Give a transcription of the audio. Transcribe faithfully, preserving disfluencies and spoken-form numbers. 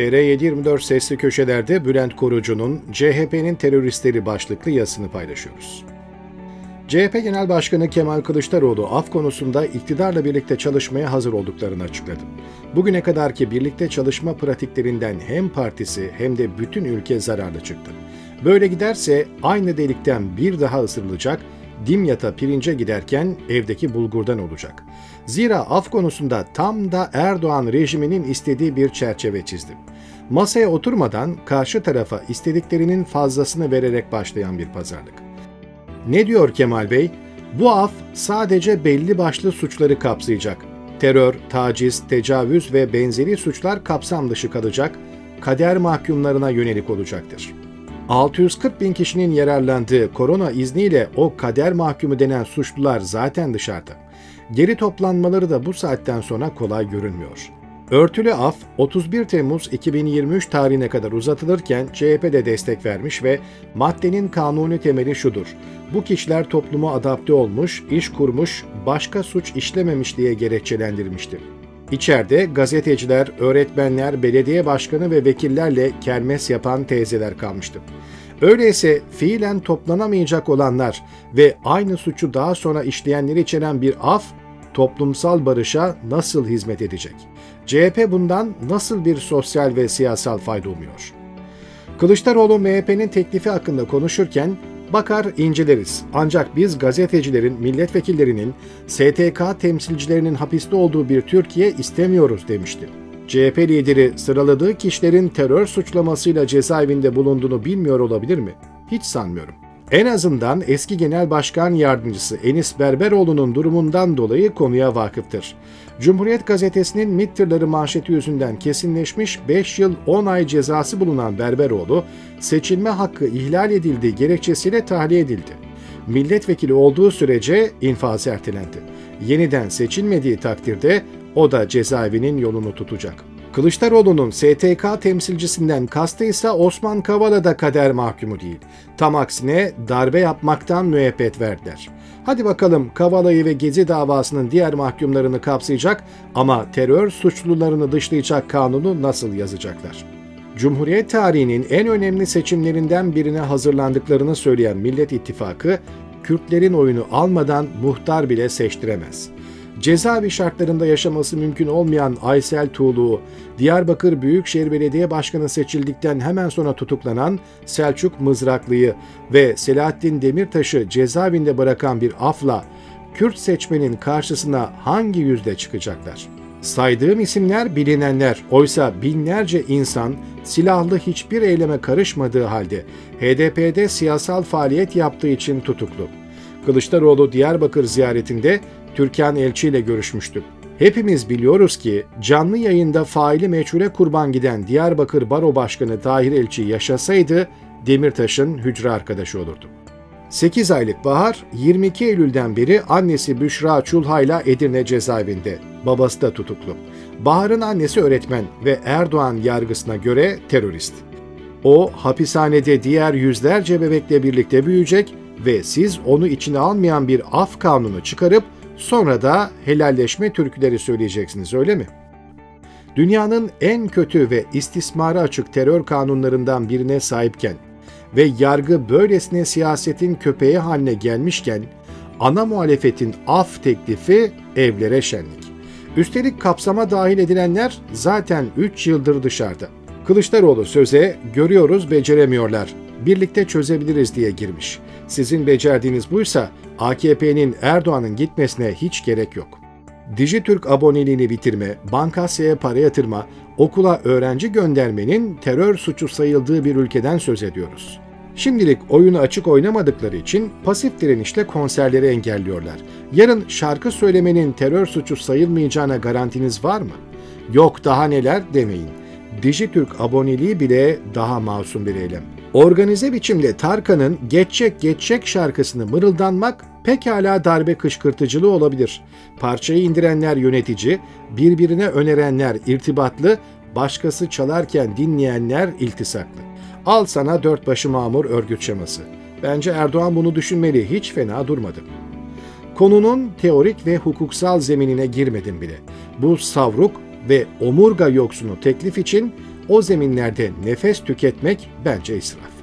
T R yedi yüz yirmi dört Sesli Köşeler'de Bülent Korucu'nun C H P'nin teröristleri başlıklı yazısını paylaşıyoruz. C H P Genel Başkanı Kemal Kılıçdaroğlu, af konusunda iktidarla birlikte çalışmaya hazır olduklarını açıkladı. Bugüne kadarki birlikte çalışma pratiklerinden hem partisi hem de bütün ülke zararlı çıktı. Böyle giderse aynı delikten bir daha ısırılacak, dimyata pirince giderken evdeki bulgurdan olacak. Zira af konusunda tam da Erdoğan rejiminin istediği bir çerçeve çizdi. Masaya oturmadan karşı tarafa istediklerinin fazlasını vererek başlayan bir pazarlık. Ne diyor Kemal Bey? Bu af sadece belli başlı suçları kapsayacak. Terör, taciz, tecavüz ve benzeri suçlar kapsam dışı kalacak, kader mahkumlarına yönelik olacaktır. altı yüz kırk bin kişinin yararlandığı korona izniyle o kader mahkumu denen suçlular zaten dışarıda. Geri toplanmaları da bu saatten sonra kolay görünmüyor. Örtülü af otuz bir Temmuz iki bin yirmi üç tarihine kadar uzatılırken C H P de destek vermiş ve maddenin kanuni temeli şudur: bu kişiler topluma adapte olmuş, iş kurmuş, başka suç işlememiş diye gerekçelendirmişti. İçeride gazeteciler, öğretmenler, belediye başkanı ve vekillerle kermes yapan teyzeler kalmıştı. Öyleyse fiilen toplanamayacak olanlar ve aynı suçu daha sonra işleyenleri içeren bir af, toplumsal barışa nasıl hizmet edecek? C H P bundan nasıl bir sosyal ve siyasal fayda umuyor? Kılıçdaroğlu M H P'nin teklifi hakkında konuşurken, bakar inceleriz, ancak biz gazetecilerin, milletvekillerinin, S T K temsilcilerinin hapiste olduğu bir Türkiye istemiyoruz demişti. C H P lideri sıraladığı kişilerin terör suçlamasıyla cezaevinde bulunduğunu bilmiyor olabilir mi? Hiç sanmıyorum. En azından eski Genel Başkan Yardımcısı Enis Berberoğlu'nun durumundan dolayı konuya vakıftır. Cumhuriyet Gazetesi'nin MİT tırları manşeti yüzünden kesinleşmiş beş yıl on ay cezası bulunan Berberoğlu, seçilme hakkı ihlal edildiği gerekçesiyle tahliye edildi. Milletvekili olduğu sürece infazı ertelendi. Yeniden seçilmediği takdirde o da cezaevinin yolunu tutacak. Kılıçdaroğlu'nun S T K temsilcisinden kastı ise Osman Kavala da kader mahkumu değil. Tam aksine darbe yapmaktan müebbet verdiler. Hadi bakalım Kavala'yı ve Gezi davasının diğer mahkumlarını kapsayacak ama terör suçlularını dışlayacak kanunu nasıl yazacaklar? Cumhuriyet tarihinin en önemli seçimlerinden birine hazırlandıklarını söyleyen Millet İttifakı, Kürtlerin oyunu almadan muhtar bile seçtiremez. Cezaevi şartlarında yaşaması mümkün olmayan Aysel Tuğlu, Diyarbakır Büyükşehir Belediye Başkanı seçildikten hemen sonra tutuklanan Selçuk Mızraklı'yı ve Selahattin Demirtaş'ı cezaevinde bırakan bir afla Kürt seçmenin karşısına hangi yüzde çıkacaklar? Saydığım isimler bilinenler, oysa binlerce insan silahlı hiçbir eyleme karışmadığı halde H D P'de siyasal faaliyet yaptığı için tutuklu. Kılıçdaroğlu Diyarbakır ziyaretinde Türkan Elçi ile görüşmüştü. Hepimiz biliyoruz ki canlı yayında faili meçhule kurban giden Diyarbakır Baro Başkanı Tahir Elçi yaşasaydı Demirtaş'ın hücre arkadaşı olurdu. sekiz aylık Bahar yirmi iki Eylül'den beri annesi Büşra Çulha ile Edirne cezaevinde. Babası da tutuklu. Bahar'ın annesi öğretmen ve Erdoğan yargısına göre terörist. O hapishanede diğer yüzlerce bebekle birlikte büyüyecek ve siz onu içine almayan bir af kanunu çıkarıp sonra da helalleşme türküleri söyleyeceksiniz, öyle mi? Dünyanın en kötü ve istismara açık terör kanunlarından birine sahipken ve yargı böylesine siyasetin köpeği haline gelmişken ana muhalefetin af teklifi evlere şenlik. Üstelik kapsama dahil edilenler zaten üç yıldır dışarıda. Kılıçdaroğlu söze "görüyoruz beceremiyorlar, birlikte çözebiliriz" diye girmiş. Sizin becerdiğiniz buysa A K P'nin Erdoğan'ın gitmesine hiç gerek yok. Dijitürk aboneliğini bitirme, Bank Asya'ya para yatırma, okula öğrenci göndermenin terör suçu sayıldığı bir ülkeden söz ediyoruz. Şimdilik oyunu açık oynamadıkları için pasif direnişle konserleri engelliyorlar. Yarın şarkı söylemenin terör suçu sayılmayacağına garantiniz var mı? Yok daha neler demeyin. Dijitürk aboneliği bile daha masum bir eylem. Organize biçimde Tarkan'ın "Geçecek Geçecek" şarkısını mırıldanmak pekala darbe kışkırtıcılığı olabilir. Parçayı indirenler yönetici, birbirine önerenler irtibatlı, başkası çalarken dinleyenler iltisaklı. Al sana dört başı mamur örgüt şeması. Bence Erdoğan bunu düşünmeli, hiç fena durmadı. Konunun teorik ve hukuksal zeminine girmedim bile. Bu savruk ve omurga yoksunu teklif için o zeminlerde nefes tüketmek bence israf.